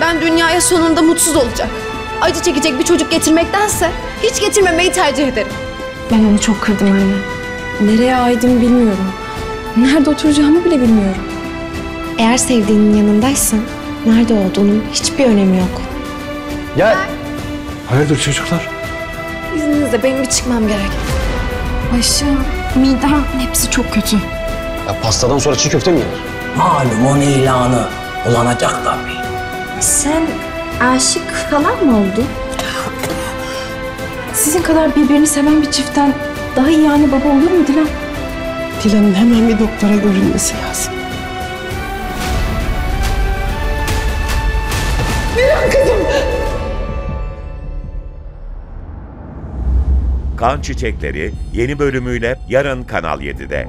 Ben dünyaya sonunda mutsuz olacak, acı çekecek bir çocuk getirmektense hiç getirmemeyi tercih ederim. Ben onu çok kırdım anne. Nereye aitimi bilmiyorum. Nerede oturacağımı bile bilmiyorum. Eğer sevdiğinin yanındaysan nerede olduğunun hiçbir önemi yok. Ya hayırdır çocuklar? İzninizle benim bir çıkmam gerek. Başım, midem hepsi çok kötü. Ya pastadan sonra çiğ köfte mi yenir? Malum onun ilanı olanacak tabii. Sen aşık falan mı oldun? Sizin kadar birbirini seven bir çiftten daha iyi anne baba olur mu Dilan? Dilan'ın hemen bir doktora görünmesi lazım. Miran kızım! Kan Çiçekleri yeni bölümüyle yarın Kanal 7'de.